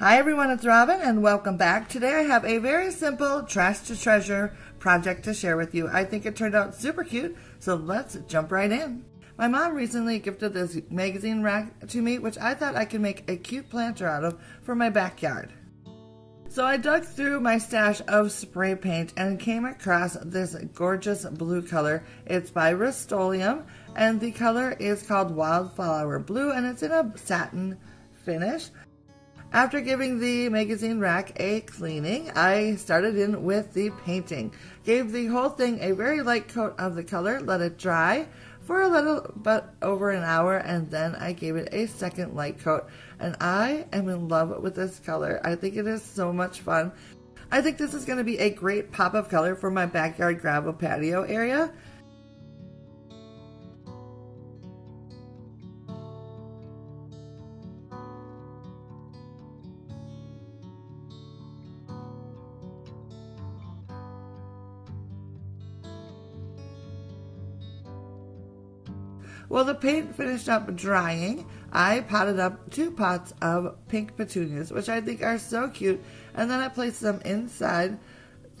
Hi everyone, it's Robin and welcome back. Today I have a very simple trash to treasure project to share with you. I think it turned out super cute, so let's jump right in. My mom recently gifted this magazine rack to me, which I thought I could make a cute planter out of for my backyard. So I dug through my stash of spray paint and came across this gorgeous blue color. It's by Rust-Oleum and the color is called Wildflower Blue and it's in a satin finish. After giving the magazine rack a cleaning, I started in with the painting. Gave the whole thing a very light coat of the color, let it dry for a little bit over an hour, and then I gave it a second light coat. And I am in love with this color. I think it is so much fun. I think this is going to be a great pop of color for my backyard gravel patio area. Well, the paint finished up drying. I potted up two pots of pink petunias, which I think are so cute. And then I placed them inside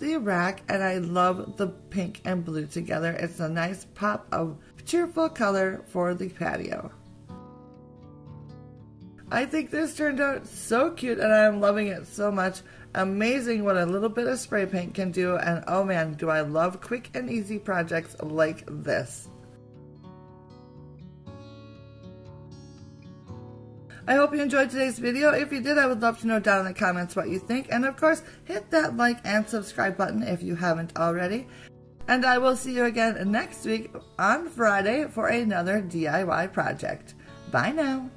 the rack, and I love the pink and blue together. It's a nice pop of cheerful color for the patio. I think this turned out so cute, and I'm loving it so much. Amazing what a little bit of spray paint can do, and oh man, do I love quick and easy projects like this. I hope you enjoyed today's video. If you did, I would love to know down in the comments what you think. And of course, hit that like and subscribe button if you haven't already. And I will see you again next week on Friday for another DIY project. Bye now.